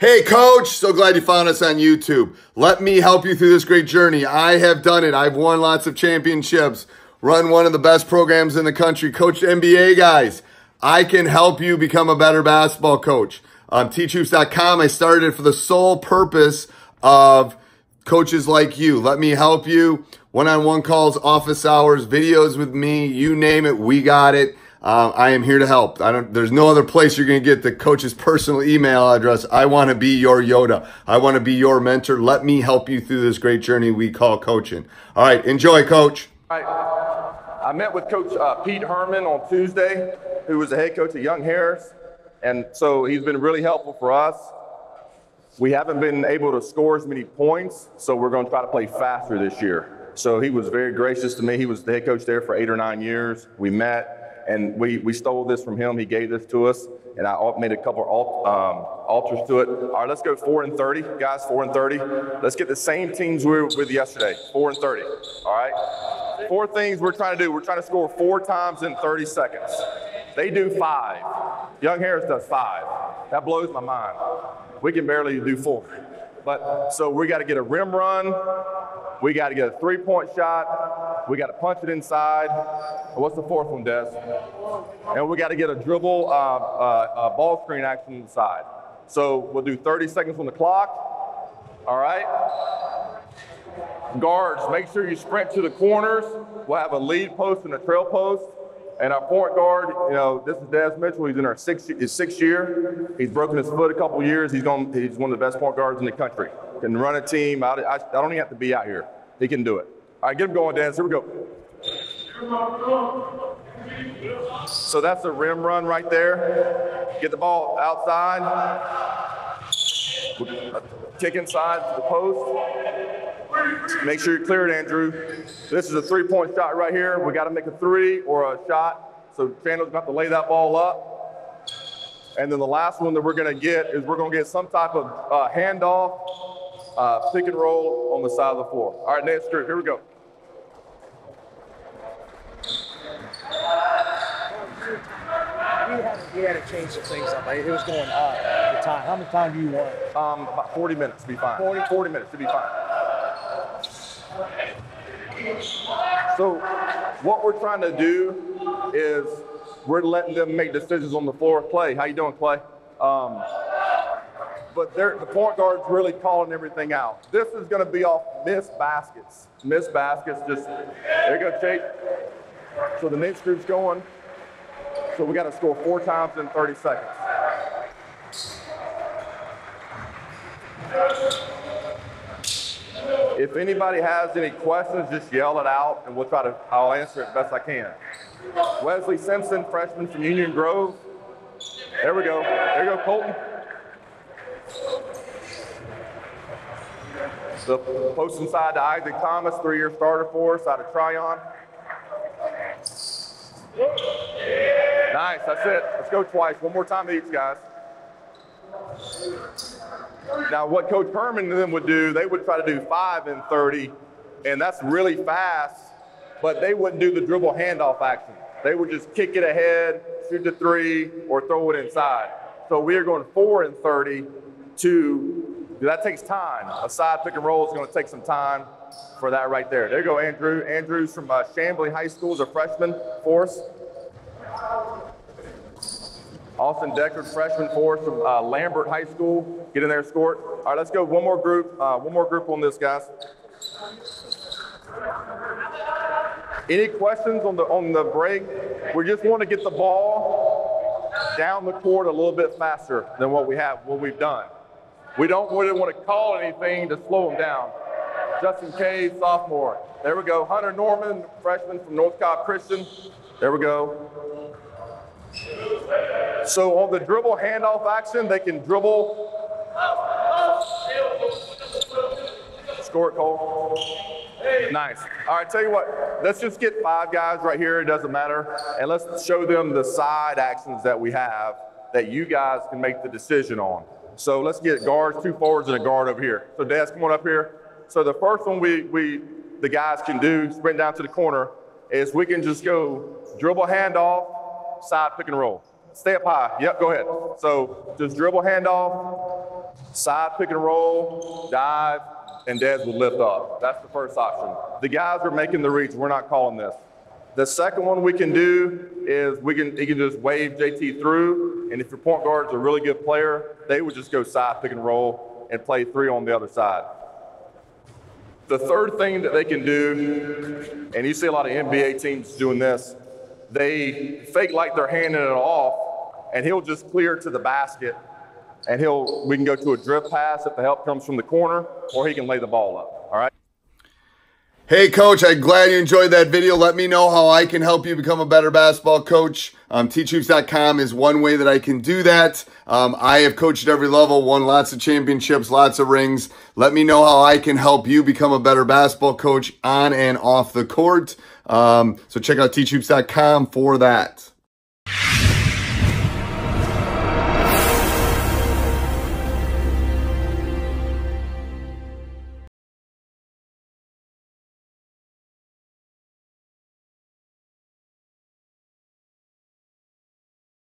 Hey, Coach, so glad you found us on YouTube. Let me help you through this great journey. I have done it. I've won lots of championships, run one of the best programs in the country, coached NBA guys. I can help you become a better basketball coach. Teachhoops.com, I started it for the sole purpose of coaches like you. Let me help you. One-on-one calls, office hours, videos with me, you name it, we got it. I am here to help. There's no other place you're going to get the coach's personal email address. I want to be your Yoda. I want to be your mentor. Let me help you through this great journey we call coaching. All right. Enjoy, Coach. All right. I met with Coach Pete Herrmann on Tuesday, who was the head coach of Young Harris. And so he's been really helpful for us. We haven't been able to score as many points, so we're going to try to play faster this year. So he was very gracious to me. He was the head coach there for 8 or 9 years. We met. And we stole this from him. He gave this to us, and I made a couple alters to it. All right, let's go 4 and 30, guys. 4 and 30. Let's get the same teams we were with yesterday. 4 and 30. All right. 4 things we're trying to do. We're trying to score 4 times in 30 seconds. They do 5. Young Harris does 5. That blows my mind. We can barely do 4. But so we got to get a rim run. We got to get a three-point shot. We got to punch it inside. What's the 4th one, Des? And we got to get a dribble ball screen action inside. So we'll do 30 seconds on the clock. All right. Guards, make sure you sprint to the corners. We'll have a lead post and a trail post. And our point guard, you know, this is Des Mitchell. He's in his 6th year. He's broken his foot a couple years. He's one of the best point guards in the country. Can run a team. I don't even have to be out here. He can do it. All right, get him going, Des. Here we go. So that's the rim run right there. Get the ball outside. Kick inside the post. Make sure you clear it, Andrew. This is a three-point shot right here. We got to make a three or a shot. So Chandler's about to lay that ball up. And then the last one that we're going to get is we're going to get some type of handoff, pick and roll on the side of the floor. All right, next group. Here we go. We had to change some things up. It was going up at the time. How much time do you want? About 40 minutes to be fine. 40 minutes to be fine. So what we're trying to do is we're letting them make decisions on the floor. Clay, how you doing, Clay? But the point guard's really calling everything out. This is going to be off missed baskets. Missed baskets, just they're going to take. So the next group's going. So we got to score 4 times in 30 seconds. If anybody has any questions, just yell it out, and I'll answer it best I can. Wesley Simpson, freshman from Union Grove. There we go. There you go, Colton. The post inside to Isaac Thomas, 3-year starter for us out of Tryon. Nice, that's it. Let's go twice. One more time each, guys. Now, what Coach Perman and them would do, they would try to do 5 and 30, and that's really fast, but they wouldn't do the dribble handoff action. They would just kick it ahead, shoot the 3, or throw it inside. So we are going 4 and 30 to – that takes time. A side pick and roll is going to take some time for that right there. There you go, Andrew. Andrew's from Shambly High School is a freshman for us. Austin Deckard, freshman for us from Lambert High School. Get in there, score it. All right, let's go one more group. One more group on this, guys. Any questions on the break? We just want to get the ball down the court a little bit faster than what we've done. We don't really want to call anything to slow them down. Justin K, sophomore. There we go. Hunter Norman, freshman from North Cobb Christian. There we go. So on the dribble handoff action, they can dribble. Score it, Cole. Nice. All right, tell you what, let's just get 5 guys right here. It doesn't matter. And let's show them the side actions that we have that you guys can make the decision on. So let's get guards, 2 forwards, and a guard over here. So, Des, come on up here. So the first one the guys can do, sprint down to the corner, is we can just go dribble handoff, side pick and roll. Stay up high. Yep, go ahead. So just dribble handoff, side pick and roll, dive, and Des would lift up. That's the first option. The guys are making the reach. We're not calling this. The second one we can do is he can just wave JT through, and if your point guard's a really good player, they would just go side pick and roll and play three on the other side. The third thing that they can do, and you see a lot of NBA teams doing this, they fake like they're handing it off, and he'll just clear to the basket, and we can go to a drip pass if the help comes from the corner, or he can lay the ball up, all right? Hey, Coach, I'm glad you enjoyed that video. Let me know how I can help you become a better basketball coach. TeachHoops.com is one way that I can do that. I have coached at every level, won lots of championships, lots of rings. Let me know how I can help you become a better basketball coach on and off the court. So check out TeachHoops.com for that.